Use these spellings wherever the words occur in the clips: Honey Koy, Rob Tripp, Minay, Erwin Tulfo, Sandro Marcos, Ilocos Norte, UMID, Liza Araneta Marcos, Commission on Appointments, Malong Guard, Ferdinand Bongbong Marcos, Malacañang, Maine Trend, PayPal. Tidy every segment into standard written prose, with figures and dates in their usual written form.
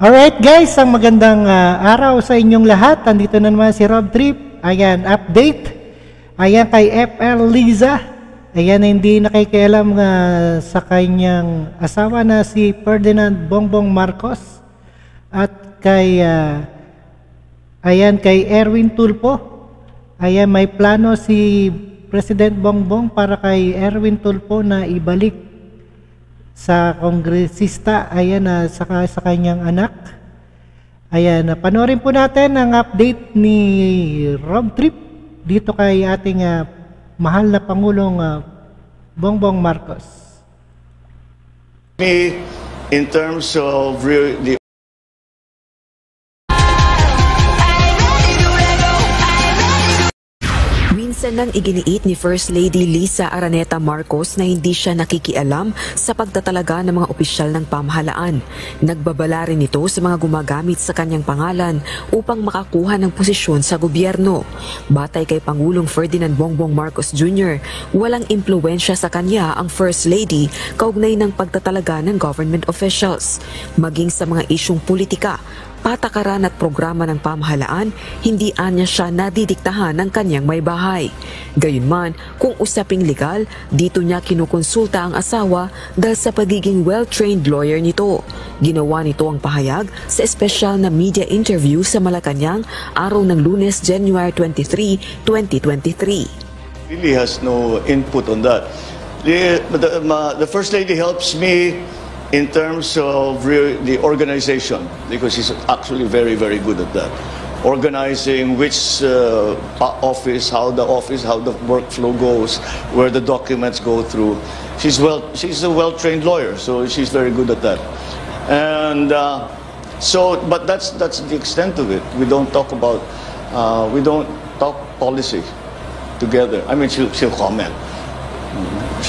Alright guys, ang magandang araw sa inyong lahat. Andito na naman si Rob Tripp. Ayan, update. Ayan kay FL Liza. Ayan, hindi nakikialam sa kanyang asawa na si Ferdinand Bongbong Marcos. At kay, ayan, kay Erwin Tulfo. Ayan, may plano si President Bongbong para kay Erwin Tulfo na ibalik sa kongresista, ayan, saka sa kanyang anak. Ayan, panoorin po natin ang update ni Rob Tripp dito kay ating mahal na Pangulong Bongbong Marcos. In terms of the nang iginiit ni First Lady Liza Araneta Marcos na hindi siya nakikialam sa pagtatalaga ng mga opisyal ng pamahalaan. Nagbabala rin ito sa mga gumagamit sa kanyang pangalan upang makakuha ng posisyon sa gobyerno. Batay kay Pangulong Ferdinand Bongbong Marcos Jr., walang impluensya sa kanya ang First Lady kaugnay ng pagtatalaga ng government officials. Maging sa mga isyong politika, patakaran at programa ng pamahalaan, hindi anya siya nadidiktahan ng kanyang may bahay. Gayunman, kung usaping legal, dito niya kinukonsulta ang asawa dahil sa pagiging well-trained lawyer nito. Ginawa nito ang pahayag sa espesyal na media interview sa Malacañang araw ng Lunes, January 23, 2023. Really has no input on that. The First Lady helps me in terms of the organization, because he's actually very, very good at that. Organizing which office, how the workflow goes, where the documents go through. She's a well-trained lawyer, so she's very good at that. And but that's the extent of it. We don't talk about, we don't talk policy together. I mean, she'll comment.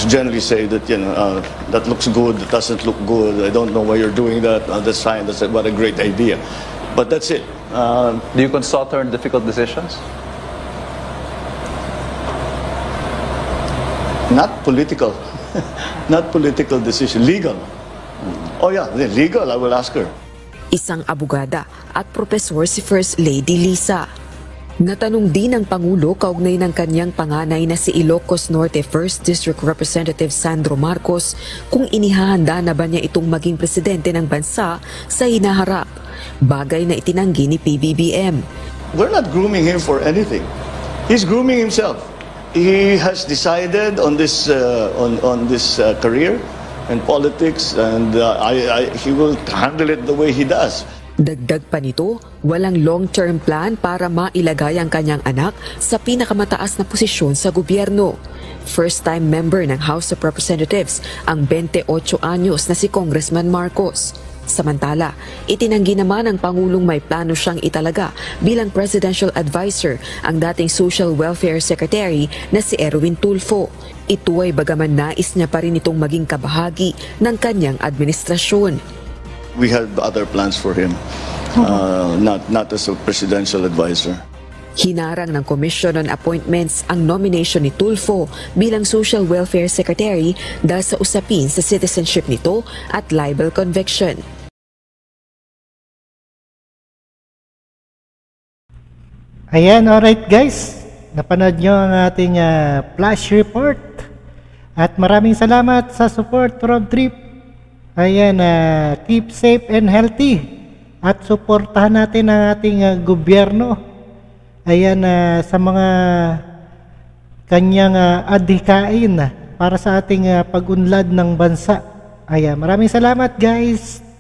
Generally say that, you know, that looks good, that doesn't look good, I don't know why you're doing that, that's fine, that's what a great idea. But that's it. Do you consult her in difficult decisions? Not political. Not political decision. Legal. Oh yeah, legal, I will ask her. Isang abogada at profesor si First Lady Liza. Natanong din ng Pangulo kaugnay ng kanyang panganay na si Ilocos Norte 1st District Representative Sandro Marcos kung inihahanda na ba niya itong maging presidente ng bansa sa hinaharap. Bagay na itinanggi ni PBBM. We're not grooming him for anything. He's grooming himself. He has decided on this career and politics, and he will handle it the way he does. Dagdag pa nito, walang long-term plan para mailagay ang kanyang anak sa pinakamataas na posisyon sa gobyerno. First-time member ng House of Representatives ang 28 anyos na si Congressman Marcos. Samantala, itinanggi naman ng Pangulong may plano siyang italaga bilang presidential advisor ang dating Social Welfare Secretary na si Erwin Tulfo. Ito ay bagaman nais niya pa rin itong maging kabahagi ng kanyang administrasyon. We had other plans for him, not as a presidential advisor. Hinarang ng Commission on Appointments ang nomination ni Tulfo bilang Social Welfare Secretary dahil sa usapin sa citizenship nito at libel conviction. Ayan, alright guys, napanood nyo ang ating flash report. At maraming salamat sa support, Rob Tripp. Ayan, keep safe and healthy at suportahan natin ang ating gobyerno. Ayan, sa mga kanyang adhikain para sa ating pag-unlad ng bansa. Ayan, maraming salamat guys.